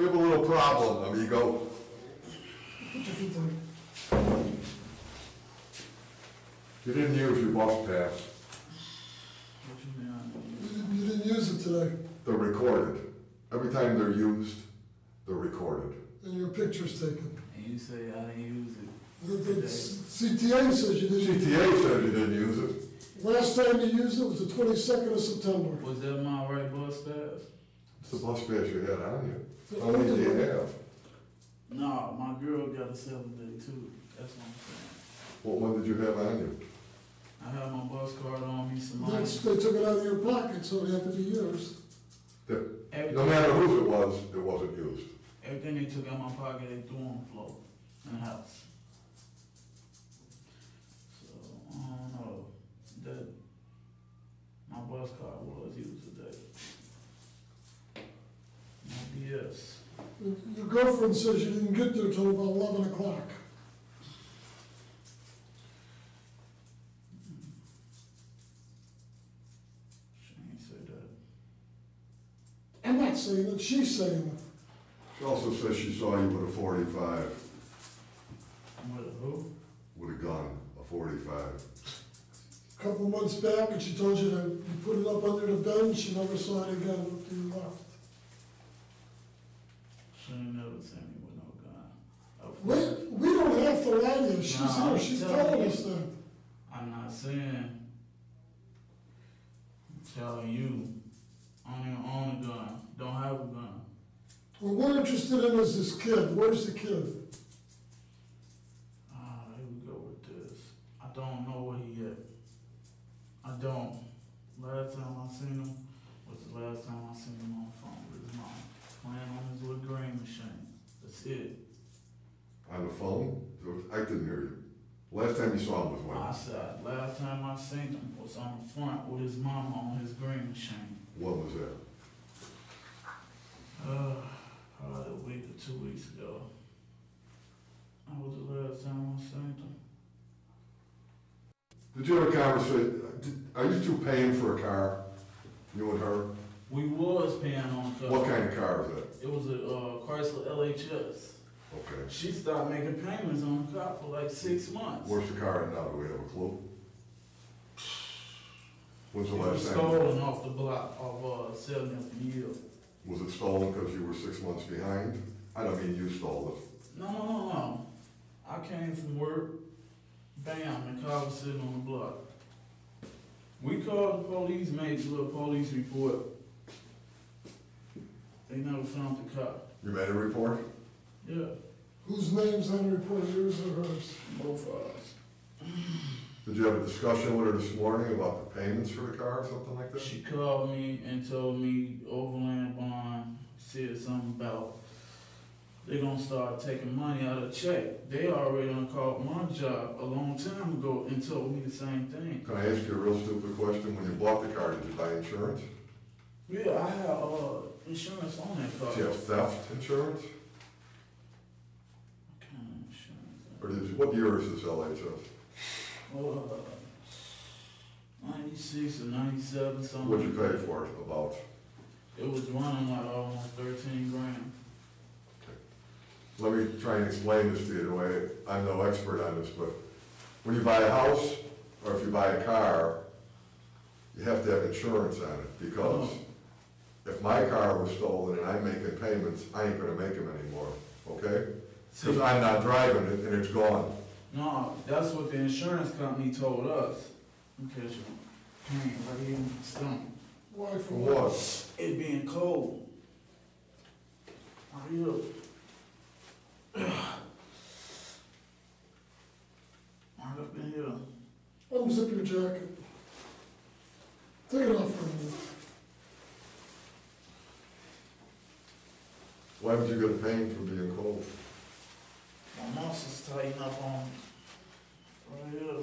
We have a little problem, amigo. Put your feet down. You didn't use your buff pass. You didn't use it today. They're recorded. Every time they're used, they're recorded. And your picture's taken. And you say, I didn't use it. The CTA says you didn't use it. CTA said you didn't use it. Last time you used it was the 22nd of September. Was that my right bus pass? It's the bus pass you had on you. How many do you have? No, my girl got a 7-day too. That's what I'm saying. What one did you have on you? I had my bus card on me, some money. They took it out of your pocket, so it happened to be yours. No matter whose it wasn't used. Everything they took out of my pocket, they threw on the floor in the house. So, I don't know. That my bus card was used today. My BS. Your girlfriend says you didn't get there till about 11 o'clock. I'm not saying it, she's saying it. She also says she saw you with a 45. With a who? With a gun, a 45. A couple months back, and she told you that you put it up under the bed and she never saw it again after you left. She never sent me with no gun. We don't have to lie to you. She's here, she's telling us that. I'm not saying, I'm telling you. On your own gun, don't have a gun. Well, we're interested in is this kid. Where's the kid? Ah, here we go with this. I don't know where he at. I don't. Last time I seen him was the last time I seen him on the phone with his mom. Playing on his little grain machine. That's it. On the phone? I didn't hear you. Last time you saw him was when? I said, last time I seen him was on the front with his mom on his grain machine. What was that? Probably a week or 2 weeks ago. That was the last time I seen him. Did you have a conversation? Are you two paying for a car? You and her? We was paying on a car. What kind of car was that? It was a Chrysler LHS. Okay. She started making payments on the car for like 6 months. Where's the car now? Do we have a clue? Was it was stolen off the block of 7th year. Was it stolen because you were 6 months behind? I don't mean you stole it. No. I came from work, bam, the car was sitting on the block. We called the police, made a little police report. They never found the car. You made a report? Yeah. Whose name's on the report, yours or hers? Both of us. Did you have a discussion with her this morning about the payments for the car or something like that? She called me and told me Overland Bond said something about they're going to start taking money out of the check. They already done called my job a long time ago and told me the same thing. Can I ask you a real stupid question? When you bought the car, did you buy insurance? Yeah, I had insurance on that car. Did you have theft insurance? What kind of insurance? Or did you, what year is this LHS? 96 or 97, something. What'd you pay for it, about? It was running like almost 13 grand. Okay. Let me try and explain this to you in a way. I'm no expert on this, but when you buy a house or if you buy a car, you have to have insurance on it because if my car was stolen and I'm making payments, I ain't going to make them anymore, okay? Because I'm not driving it and it's gone. No, that's what the insurance company told us. Because you pain right here in my stomach. Why for what? It being cold. Right here. Right up in here. Unzip your jacket. Take it off for a minute. Why would you get pain from being cold? My muscles tighten up on me. Right here.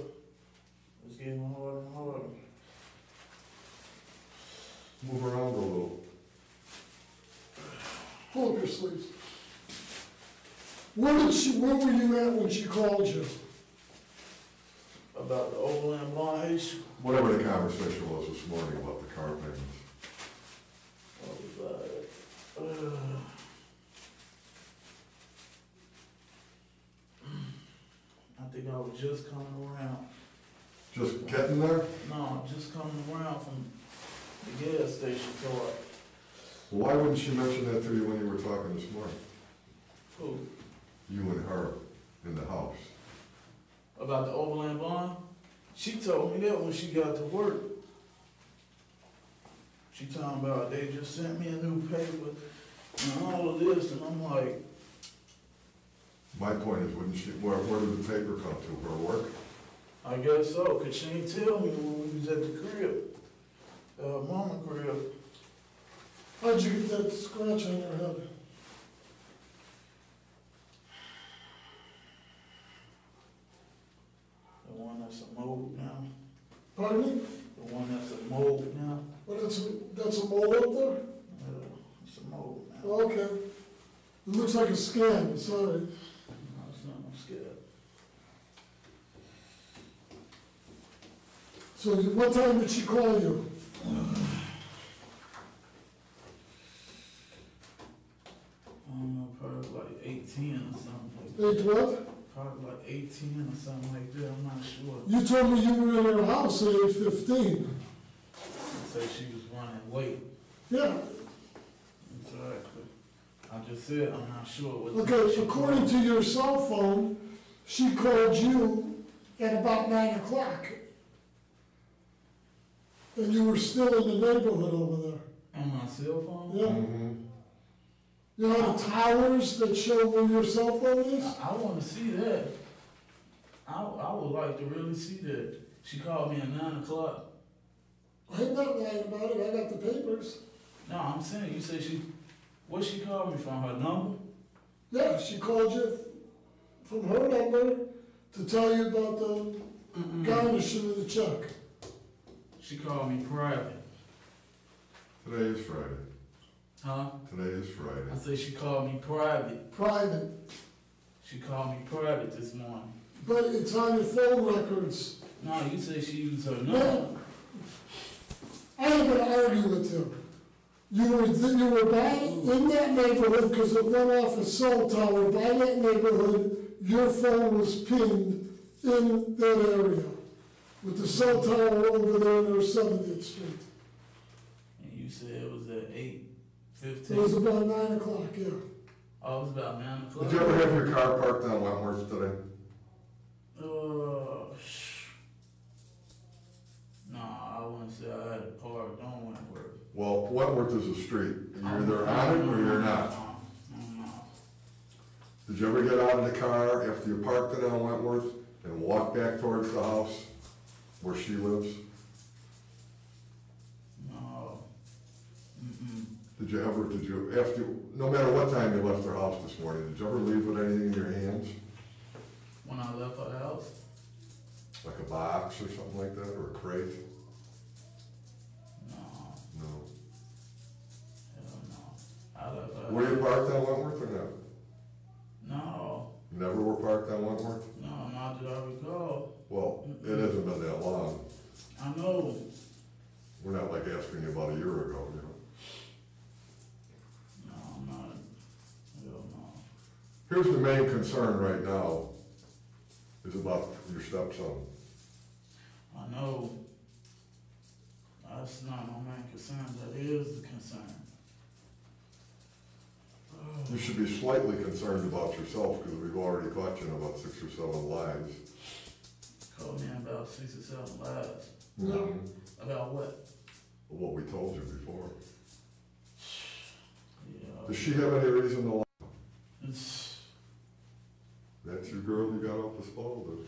It's getting harder and harder. Move around a little. Pull up your sleeves. Where were you at when she called you? About the Overland Bond issue? Whatever the conversation was this morning about the car payments. What was that? just coming around. Just getting there? No, just coming around from the gas station car. Why wouldn't she mention that to you when you were talking this morning? Who? You and her in the house. About the Overland Bond? She told me that when she got to work. She talking about they just sent me a new paper and all of this, and I'm like... My point is, wouldn't she, where did the paper come to? Her work? I guess so, because she didn't tell me when we was at the crib, mama crib. How'd you get that scratch on your head? The one that's a mold now. Pardon me? The one that's a mold now. Well, that's a mold up there? Yeah, it's a mold now. Oh, okay. It looks like a scab, sorry. No, it's not a scab. So what time did she call you? I don't know, probably like 8:10 or something like that. 8 what? Probably like 8:10 or something like that, I'm not sure. You told me you were in her house at 8:15. Say she was running late. Yeah. Exactly. I just said I'm not sure what. Okay, according to your cell phone, she called you at about 9 o'clock. And you were still in the neighborhood over there. On my cell phone? Yeah. Mm-hmm. You know the towers that show where your cell phone is? I want to see that. I would like to really see that. She called me at 9 o'clock. I'm not lying about it. I got the papers. No, I'm saying, you said she... What she called me from, her number? Yeah, she called you from her number to tell you about the garnishing of the check. She called me private. Today is Friday. Huh? Today is Friday. I say she called me private. Private. She called me private this morning. But it's on your phone records. No, you say she used her number. Yeah. I ain't gonna argue with you. You were by in that neighborhood because it went off a cell tower. By that neighborhood, your phone was pinned in that area with the cell tower over there near 70th Street. And you said it was at 8:15? It was about 9 o'clock, yeah. Oh, it was about 9 o'clock. Did you ever have your car parked on Wentworth today? No, I wouldn't say I had a car on Wentworth. Well, Wentworth is a street, and you're either on it or you're not. Did you ever get out of the car after you parked it on Wentworth and walk back towards the house where she lives? No. Mm-mm. Did you, after, no matter what time you left her house this morning, did you ever leave with anything in your hands? When I left her house? Like a box or something like that, or a crate? No. No. Hell no. I left her. Were you parked on Wentworth or no? No. You never were parked on Wentworth? No, not that I recall. Well, it hasn't been that long. I know. We're not like asking you about a year ago, you know? No, I'm not. Hell no. Here's the main concern right now. Is about your stepson. I know. That's not my main concern. That is the concern. You should be slightly concerned about yourself because we've already caught you in about 6 or 7 lies. Called me about 6 or 7 lies. No. About what? What we told you before. Yeah. Does she have any reason to lie? That's your girl you got off the spot with.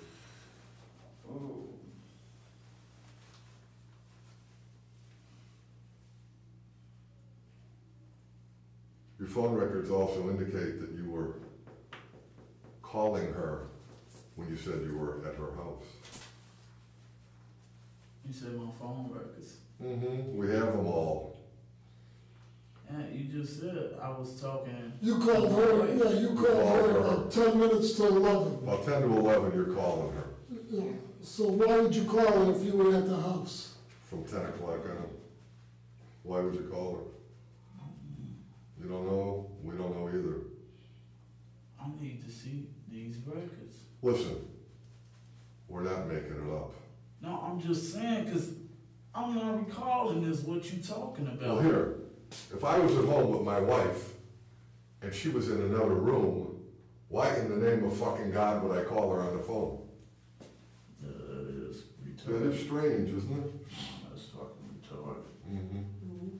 Oh. Your phone records also indicate that you were calling her when you said you were at her house. You said my phone records? Mm-hmm. We have them all. Yeah, you just said I was talking. You called her. Yeah, you called her about 10 minutes to 11. About 10 to 11, you're calling her. Yeah. So why would you call her if you were at the house? From 10 o'clock on. Why would you call her? You don't know. We don't know either. I need to see these records. Listen, We're not making it up. No, I'm just saying, because I'm not recalling this, what you talking about. Well, here, if I was at home with my wife and she was in another room, why in the name of fucking God would I call her on the phone? That is retarded. That is strange, isn't it? That's fucking retarded. Mm-hmm. Mm-hmm.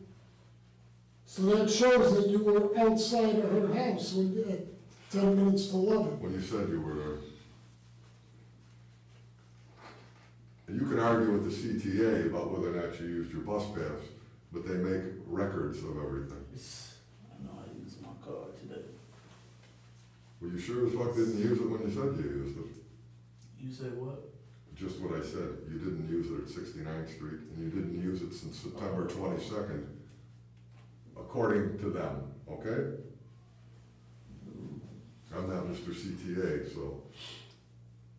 So that shows that you were outside of her house when you had 10 minutes to 11. Well, you said you were there. You can argue with the CTA about whether or not you used your bus pass, but they make records of everything. I know I used my card today. Well, you sure as fuck didn't use it when you said you used it. You said what? Just what I said. You didn't use it at 69th Street, and you didn't use it since September 22nd, according to them, okay? I'm not Mr. CTA, so,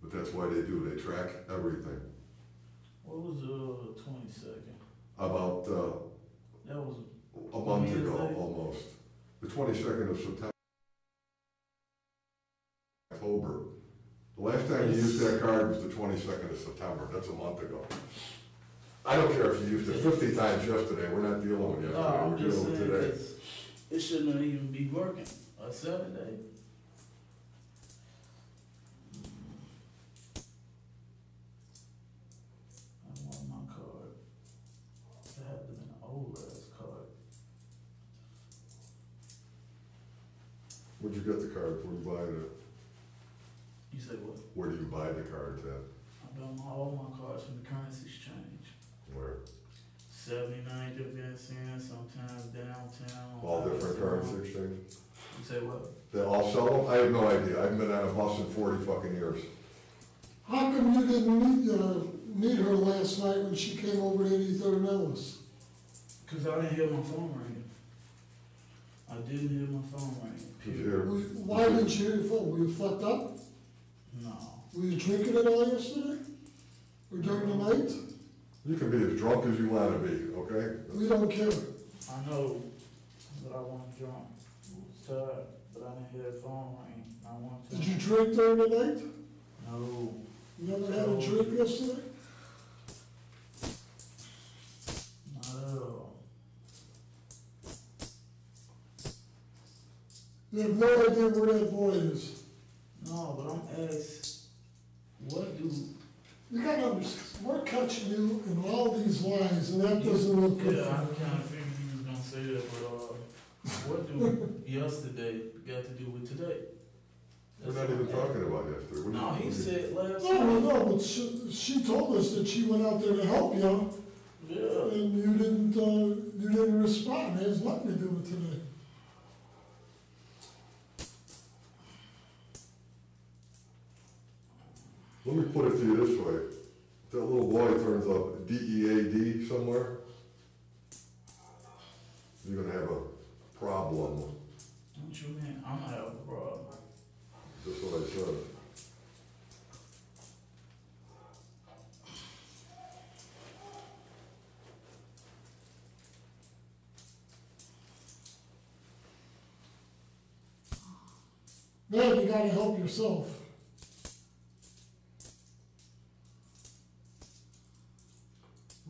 but that's why they do, they track everything. What was the 22nd? About that was a month ago, almost. The 22nd of September. October. The last time you used that card was the 22nd of September. That's a month ago. I don't care if you used it 50 times yesterday. We're not dealing with yesterday. We're dealing with today. It should not even be working. A 7 day. Where'd you get the card? Where do you buy it? You said what? Where do you buy the cards at? I buy all my cards from the currency exchange. Where? 79 different cents, sometimes downtown. All different currency exchange? You say what? They all sell them? I have no idea. I haven't been on a bus in 40 fucking years. How come you didn't meet her last night when she came over to 83rd and Ellis? Because I didn't hear my phone ringing. I didn't hear my phone ringing. Why didn't you hear your phone? Were you fucked up? No. Were you drinking at all yesterday? Or during the night? You can be as drunk as you want to be, okay? We don't care. I know, but I wasn't drunk. I was tired, but I didn't hear the phone ring. I wanted to. Did you drink during the night? No. You never had a drink yesterday? You have no idea where that boy is. No, but I'm asked, what do... You gotta understand, we're catching you in all these lies, and that doesn't look good. Yeah, I kind of figured you was gonna say that, but what do yesterday got to do with today? That's we're not even talking about yesterday. No, he said last night. No, but she told us that she went out there to help you. Yeah. And you didn't respond. It has nothing to do with today. Let me put it to you this way. If that little boy turns up DEAD somewhere, you're going to have a problem. Don't you mean I'm going to have a problem? That's what I said. Man, you got to help yourself.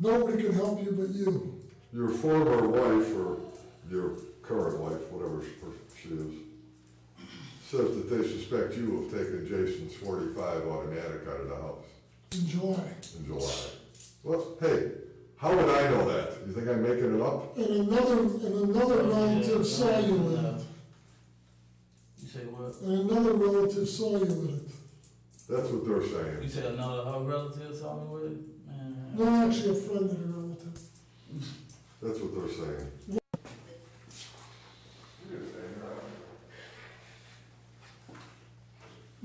Nobody can help you but you. Your former wife, or your current wife, whatever she is, says that they suspect you of taking Jason's 45 automatic out of the house. In July. In July. Well, hey, how would I know that? You think I'm making it up? And another relative saw you with it. You say what? And another relative saw you with it. That's what they're saying. You say another relative saw me with it? No, actually a friend and a relative. That's what they're saying. Yeah.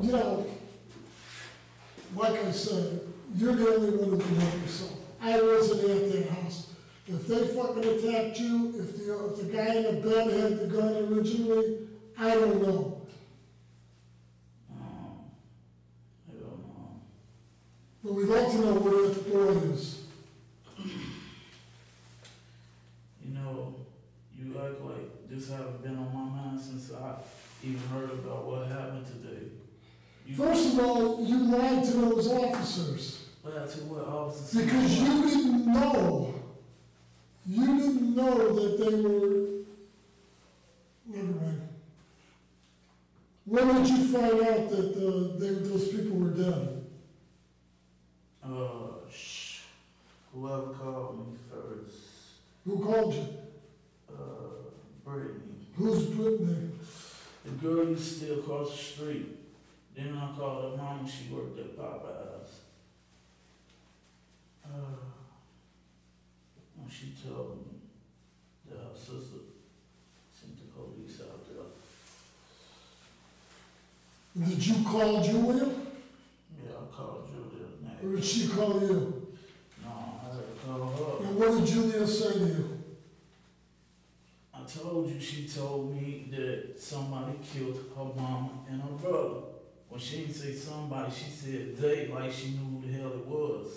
You know, like I said, you're the only one who can help yourself. I wasn't at their house. If they fucking attacked you, if the guy in the bed had the gun originally, I don't know. But we'd like to know where that boy is. You know, you act like this haven't been on my mind since I even heard about what happened today. First of all, you lied to those officers. Well, to what officers? Because you didn't know. You didn't know that they were... Never mind. When did you find out that those people were dead? Whoever called me first. Who called you? Brittany. Who's Brittany? The girl used to still across the street. Then I called her mom. She worked at Popeyes. When she told me that her sister sent the police out there. Did you call Julia? Yeah, I called Julia. Or did she call you? No, I had to call her. And what did Julia say to you? I told you, she told me that somebody killed her mama and her brother. When she didn't say somebody, she said they, like she knew who the hell it was.